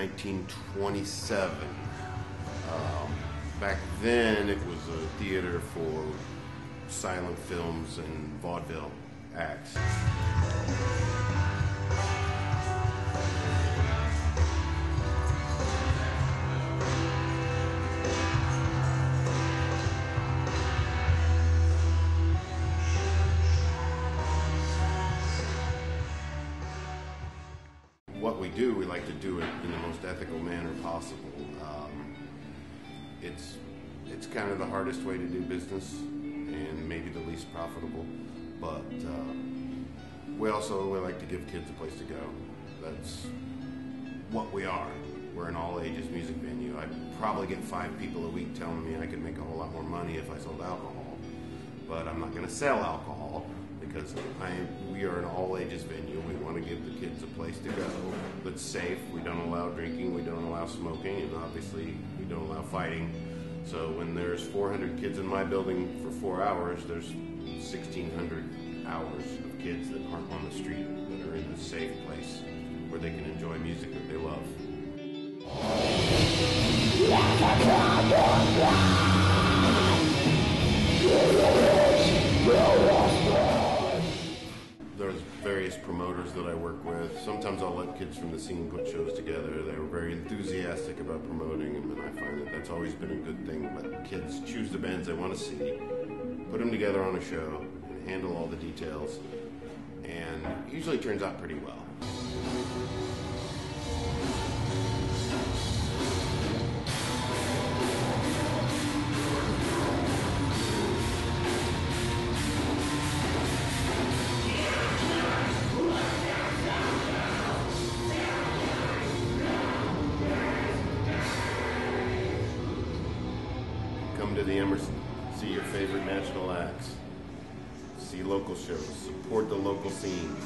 1927. Back then, it was a theater for silent films and vaudeville acts. What we do, we like to do it in the most ethical manner possible. It's kind of the hardest way to do business, and maybe the least profitable. But we like to give kids a place to go. That's what we are. We're an all-ages music venue. I probably get 5 people a week telling me I could make a whole lot more money if I sold alcohol, but I'm not going to sell alcohol. Because we are an all-ages venue. We want to give the kids a place to go that's safe. We don't allow drinking, we don't allow smoking, and obviously we don't allow fighting. So when there's 400 kids in my building for 4 hours, there's 1,600 hours of kids that aren't on the street, that are in a safe place where they can enjoy music that they love. There's various promoters that I work with. Sometimes I'll let kids from the scene put shows together. They were very enthusiastic about promoting them, and I find that that's always been a good thing. Let kids choose the bands they want to see, put them together on a show, and handle all the details, and it usually turns out pretty well. Come to the Emerson, see your favorite national acts, see local shows, support the local scene.